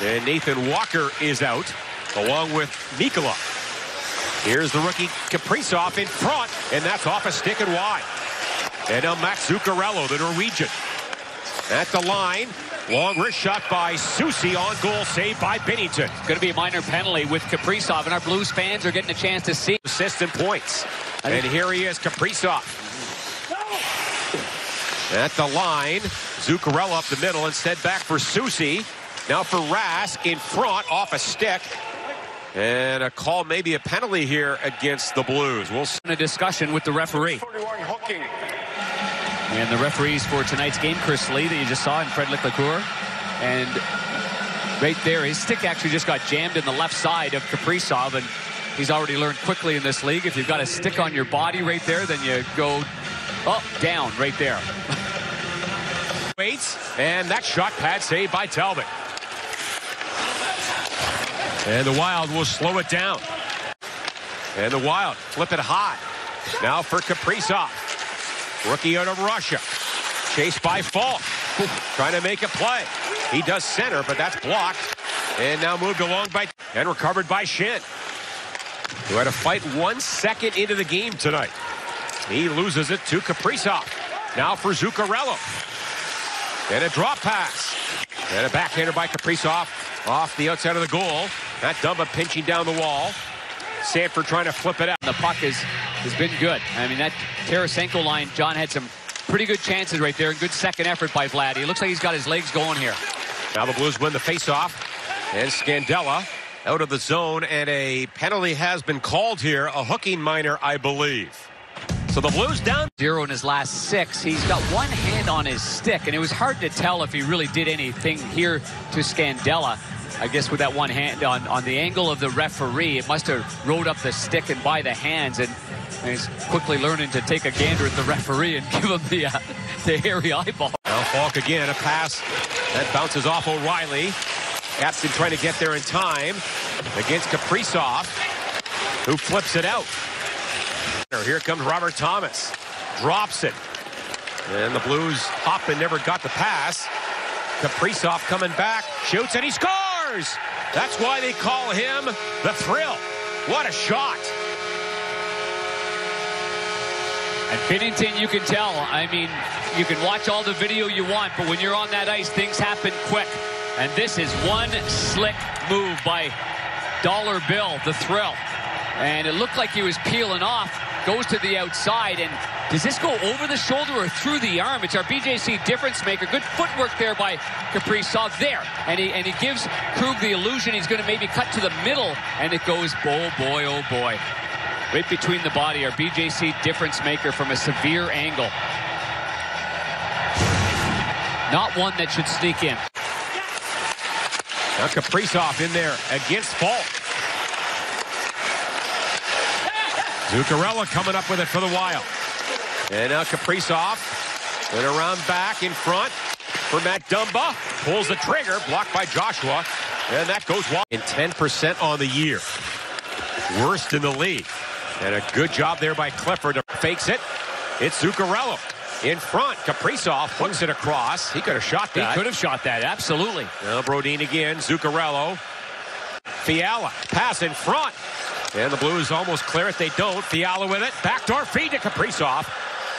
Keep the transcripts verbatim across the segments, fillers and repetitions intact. And Nathan Walker is out, along with Nikola. Here's the rookie Kaprizov in front, and that's off a stick and wide. And now Max Zuccarello, the Norwegian. At the line, long wrist shot by Soucy, on goal, saved by Binnington. It's going to be a minor penalty with Kaprizov, and our Blues fans are getting a chance to see assists and points. And here he is, Kaprizov. At the line, Zuccarello up the middle, instead back for Soucy. Now for Rask in front, off a stick. And a call, maybe a penalty here against the Blues. We'll see. A discussion with the referee. And the referees for tonight's game, Chris Lee, that you just saw, and Fred Lick-Lacour. And right there, his stick actually just got jammed in the left side of Kaprizov. And he's already learned quickly in this league, if you've got a stick on your body right there, then you go up, down, right there. Waits, and that shot pad saved by Talbot. And the Wild will slow it down. And the Wild flip it high. Now for Kaprizov. Rookie out of Russia. Chased by Falk. Trying to make a play. He does center, but that's blocked. And now moved along by... And recovered by Shin, who had to fight one second into the game tonight. He loses it to Kaprizov. Now for Zuccarello. And a drop pass. And a backhander by Kaprizov. Off the outside of the goal. That Dumba pinching down the wall. Sanford trying to flip it out. The puck is, has been good. I mean, that Tarasenko line, John, had some pretty good chances right there. And good second effort by Vlad. He looks like he's got his legs going here. Now the Blues win the faceoff. And Scandella out of the zone. And a penalty has been called here. A hooking minor, I believe. So the Blues down zero in his last six. He's got one hand on his stick, and it was hard to tell if he really did anything here to Scandella. I guess with that one hand on, on the angle of the referee, it must have rode up the stick and by the hands, and, and he's quickly learning to take a gander at the referee and give him the, uh, the hairy eyeball. Now Falk again, a pass that bounces off O'Reilly. Capston trying to get there in time against Kaprizov, who flips it out. Here comes Robert Thomas. Drops it. And the Blues hop and never got the pass. Kaprizov coming back. Shoots and he scores! That's why they call him the Thrill. What a shot! And Binnington, you can tell. I mean, you can watch all the video you want, but when you're on that ice, things happen quick. And this is one slick move by Dollar Bill, the Thrill. And it looked like he was peeling off. Goes to the outside, and does this go over the shoulder or through the arm? It's our B J C difference maker. Good footwork there by Kaprizov there, and he and he gives Krug the illusion he's going to maybe cut to the middle, and it goes, oh boy, oh boy, right between the body. Our B J C difference maker from a severe angle, not one that should sneak in. Now Kaprizov in there against Falk. Zuccarello coming up with it for the Wild. And now Kaprizov. And around back in front for Matt Dumba. Pulls the trigger. Blocked by Joshua. And that goes wide. And ten percent on the year. Worst in the league. And a good job there by Clifford. Fakes it. It's Zuccarello. In front. Kaprizov puts it across. He could have shot that. He could have shot that. Absolutely. Now Brodin again. Zuccarello. Fiala. Pass in front. And the Blues almost clear it. They don't. Fiala with it. Backdoor feed to Kaprizov.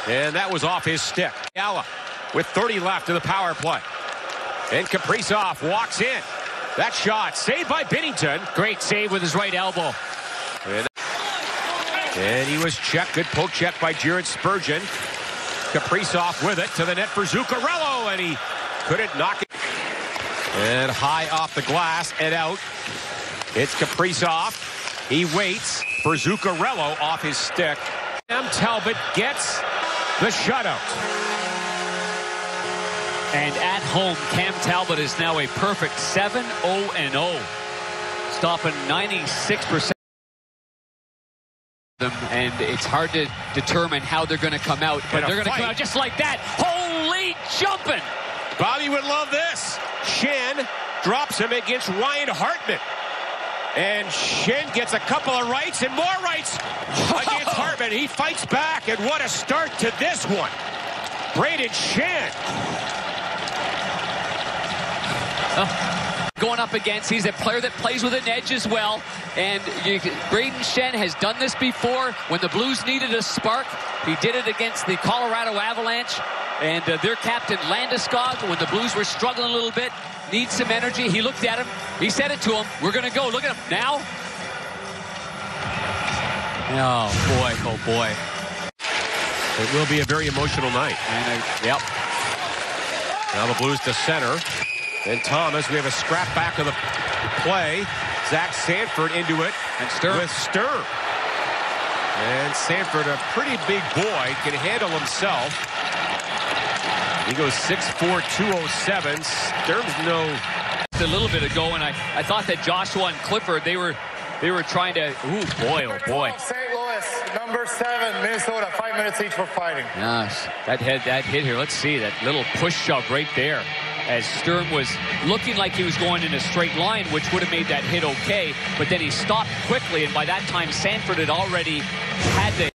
And that was off his stick. Fiala with thirty left in the power play. And Kaprizov walks in. That shot saved by Binnington. Great save with his right elbow. And, and he was checked. Good poke check by Jared Spurgeon. Kaprizov with it to the net for Zuccarello. And he couldn't knock it. And high off the glass and out. It's Kaprizov. He waits for Zuccarello off his stick. Cam Talbot gets the shutout. And at home, Cam Talbot is now a perfect seven oh and oh. Stopping ninety-six percent of them. And it's hard to determine how they're going to come out. But they're going to come out just like that. Holy jumping! Bobby would love this. Shin drops him against Ryan Hartman. And Shin gets a couple of rights and more rights against Hartman. He fights back, and what a start to this one. Braden Shen. Oh. going up against. He's a player that plays with an edge as well. And you, Braden Shen has done this before. When the Blues needed a spark, he did it against the Colorado Avalanche. And uh, their captain, Landeskog, when the Blues were struggling a little bit, needs some energy. He looked at him. He said it to him. We're going to go. Look at him now. Oh, boy. Oh, boy. It will be a very emotional night. And I, yep. Now the Blues to center. Then Thomas, we have a scrap back of the play. Zach Sanford into it. And Sturm. With Sturm. And Sanford, a pretty big boy, can handle himself. He goes six four, two oh seven. Sturm's no... A little bit ago, and I, I thought that Joshua and Clifford, they were they were trying to... Ooh, boy, oh, boy. Saint Louis, number seven, Minnesota. Five minutes each for fighting. Gosh, that, head, that hit here. Let's see, that little push shove right there. As Sturm was looking like he was going in a straight line, which would have made that hit okay, but then he stopped quickly, and by that time Sanford had already had the